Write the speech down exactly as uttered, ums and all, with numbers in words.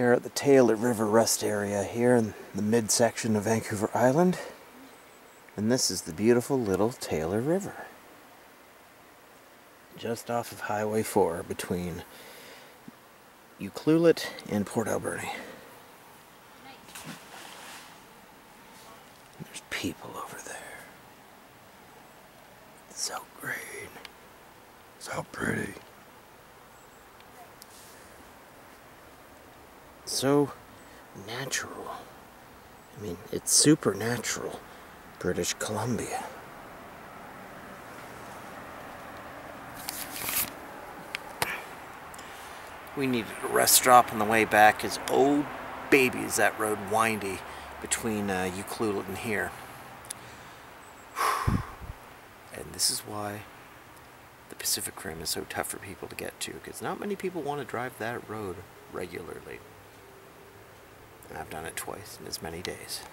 Here at the Taylor River Rest Area here in the midsection of Vancouver Island. And this is the beautiful little Taylor River. Just off of Highway four between Ucluelet and Port Alberni. There's people over there. It's so green. So pretty. So natural. I mean, it's supernatural, British Columbia. We needed a rest stop on the way back, as oh baby is that road windy between uh, Ucluelet and here. Whew. And this is why the Pacific Rim is so tough for people to get to, because not many people want to drive that road regularly. And I've done it twice in as many days.